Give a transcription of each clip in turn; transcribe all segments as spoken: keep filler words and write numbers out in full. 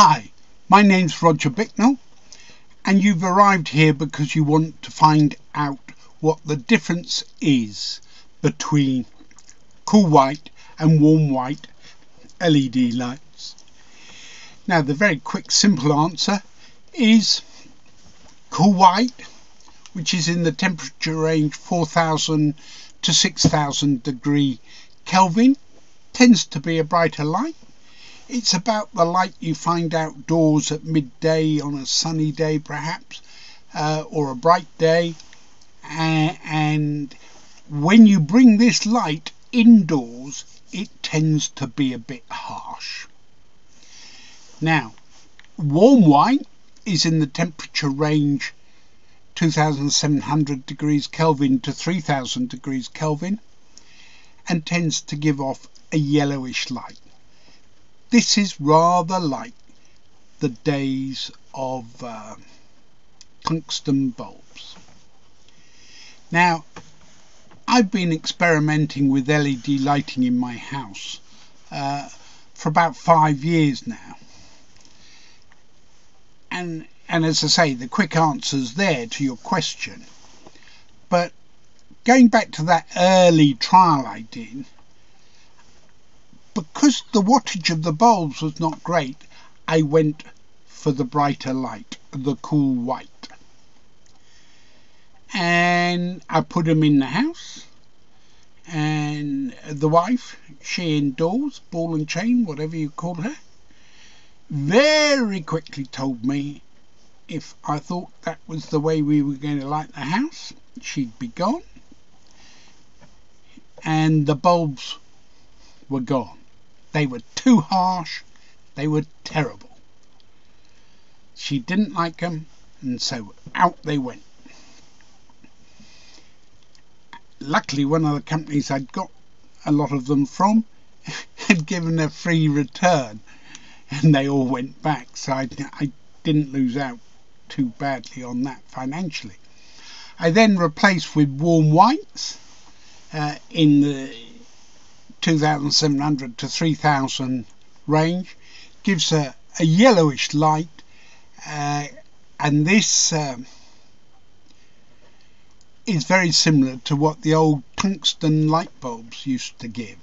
Hi, my name's Roger Bicknell, and you've arrived here because you want to find out what the difference is between cool white and warm white L E D lights. Now, the very quick simple answer is cool white, which is in the temperature range four thousand to six thousand degree Kelvin, tends to be a brighter light. It's about the light you find outdoors at midday on a sunny day perhaps, uh, or a bright day. And when you bring this light indoors, it tends to be a bit harsh. Now, warm white is in the temperature range two thousand seven hundred degrees Kelvin to three thousand degrees Kelvin, and tends to give off a yellowish light. This is rather like the days of uh, tungsten bulbs. Now, I've been experimenting with L E D lighting in my house uh, for about five years now. And, and as I say, the quick answer's there to your question. But going back to that early trial I did, because the wattage of the bulbs was not great, I went for the brighter light, the cool white. And I put them in the house, and the wife, she indoors, ball and chain, whatever you call her, very quickly told me if I thought that was the way we were going to light the house, she'd be gone. And the bulbs were gone. They were too harsh, they were terrible. She didn't like them, and so out they went. Luckily, one of the companies I'd got a lot of them from had given a free return, and they all went back, so I, I didn't lose out too badly on that financially. I then replaced with warm whites uh, in the two thousand seven hundred to three thousand range, gives a, a yellowish light, uh, and this um, is very similar to what the old tungsten light bulbs used to give,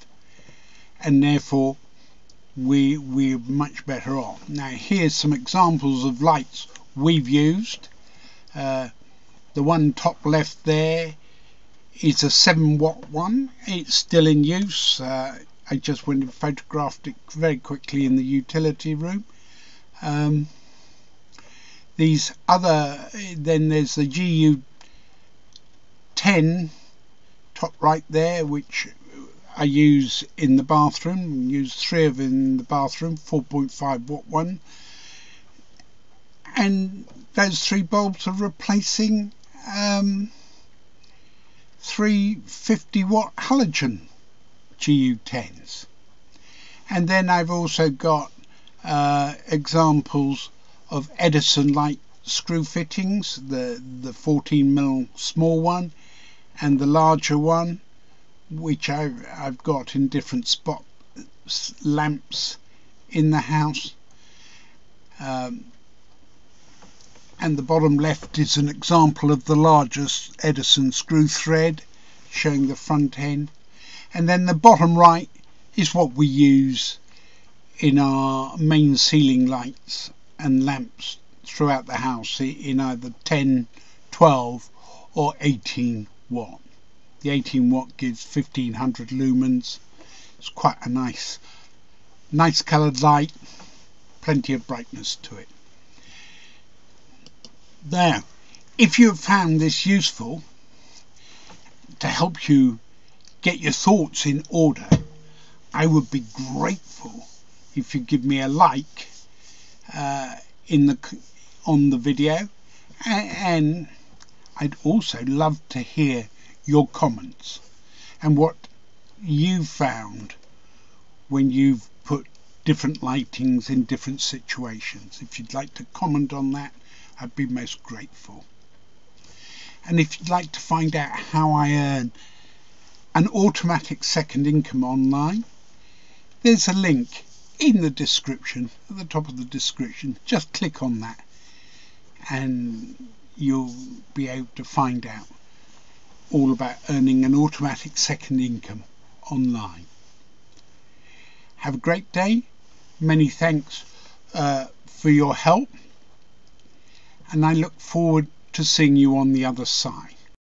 and therefore we, we're much better off. Now, here's some examples of lights we've used. Uh, the one top left there, it's a seven watt one. It's still in use. Uh, I just went and photographed it very quickly in the utility room. Um, these other, then there's the G U ten top right there, which I use in the bathroom. I use three of them in the bathroom, four point five watt one. And those three bulbs are replacing Um, three fifty watt halogen G U tens. And then I've also got uh, examples of Edison light screw fittings, the, the fourteen millimeter small one and the larger one, which I've, I've got in different spot lamps in the house. Um, And the bottom left is an example of the largest Edison screw thread, showing the front end. And then the bottom right is what we use in our main ceiling lights and lamps throughout the house in either ten, twelve or eighteen watt. The eighteen watt gives fifteen hundred lumens. It's quite a nice, nice coloured light, plenty of brightness to it. There, if you have found this useful to help you get your thoughts in order, I would be grateful if you give me a like uh, in the on the video, and I'd also love to hear your comments and what you found when you've put different lightings in different situations. If you'd like to comment on that, I'd be most grateful. And if you'd like to find out how I earn an automatic second income online, there's a link in the description, at the top of the description. Just click on that and you'll be able to find out all about earning an automatic second income online. Have a great day. Many thanks uh, for your help, and I look forward to seeing you on the other side.